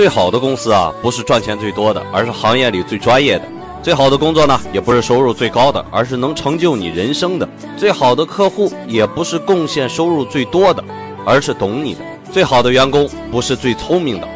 最好的公司啊，不是赚钱最多的，而是行业里最专业的；最好的工作呢，也不是收入最高的，而是能成就你人生的；最好的客户也不是贡献收入最多的，而是懂你的；最好的员工不是最聪明的，